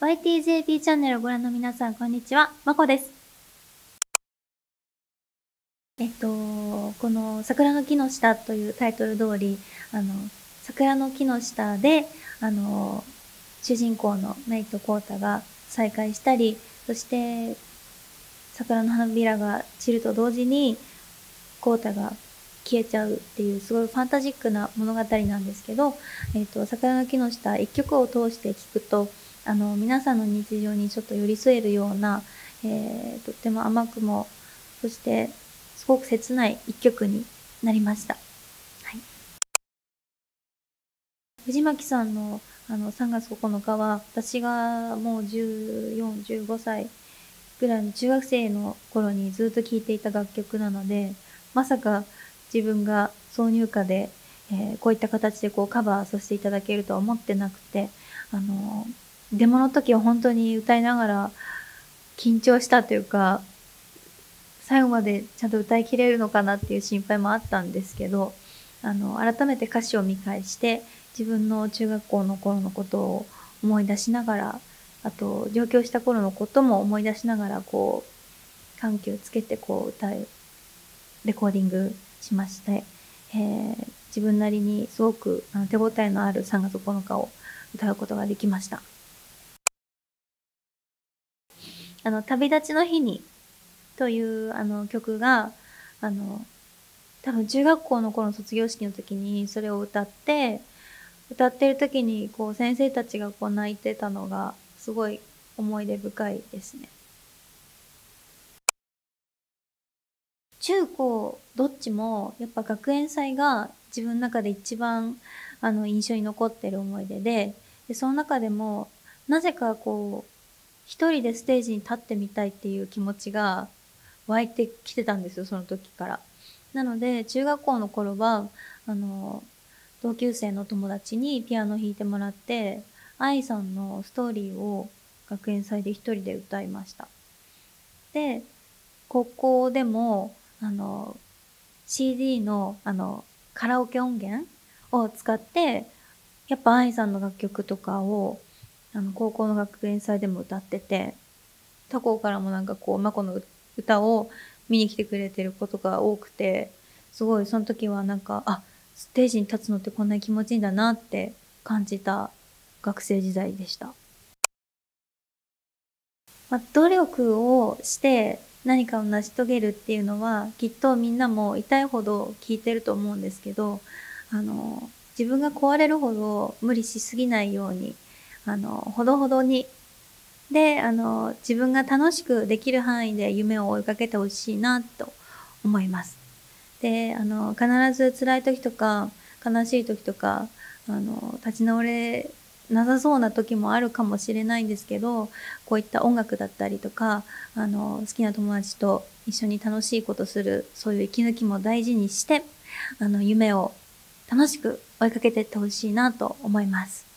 YTJP チャンネルをご覧の皆さん、こんにちは。まこです。この桜の木の下というタイトル通り、桜の木の下で、主人公のナイト・コウタが再会したり、そして、桜の花びらが散ると同時に、コウタが消えちゃうっていう、すごいファンタジックな物語なんですけど、桜の木の下一曲を通して聴くと、皆さんの日常にちょっと寄り添えるような、とっても甘くも、そして、すごく切ない一曲になりました。はい。藤巻さんの、3月9日は、私がもう14、15歳ぐらいの中学生の頃にずっと聴いていた楽曲なので、まさか自分が挿入歌で、こういった形でこうカバーさせていただけるとは思ってなくて、デモの時は本当に歌いながら緊張したというか、最後までちゃんと歌いきれるのかなっていう心配もあったんですけど、改めて歌詞を見返して、自分の中学校の頃のことを思い出しながら、あと上京した頃のことも思い出しながら、こう、緩急つけてこう歌う、レコーディングしまして、自分なりにすごく手応えのある3月9日を歌うことができました。旅立ちの日にという曲が、多分中学校の頃の卒業式の時にそれを歌ってる時にこう先生たちがこう泣いてたのがすごい思い出深いですね。中高どっちもやっぱ学園祭が自分の中で一番印象に残ってる思い出で、その中でもなぜかこう一人でステージに立ってみたいっていう気持ちが湧いてきてたんですよ、その時から。なので、中学校の頃は、同級生の友達にピアノ弾いてもらって、愛さんのストーリーを学園祭で一人で歌いました。で、高校でも、CD の、カラオケ音源を使って、やっぱ愛さんの楽曲とかを、高校の学園祭でも歌ってて、他校からもなんかこう、まこの歌を見に来てくれてることが多くて、すごいその時はなんか、あ、ステージに立つのってこんな気持ちいいんだなって感じた学生時代でした。まあ、努力をして何かを成し遂げるっていうのは、きっとみんなも痛いほど聞いてると思うんですけど、自分が壊れるほど無理しすぎないように、ほどほどに。で、自分が楽しくできる範囲で夢を追いかけてほしいな、と思います。で、必ず辛い時とか、悲しい時とか、立ち直れなさそうな時もあるかもしれないんですけど、こういった音楽だったりとか、好きな友達と一緒に楽しいことする、そういう息抜きも大事にして、夢を楽しく追いかけていってほしいな、と思います。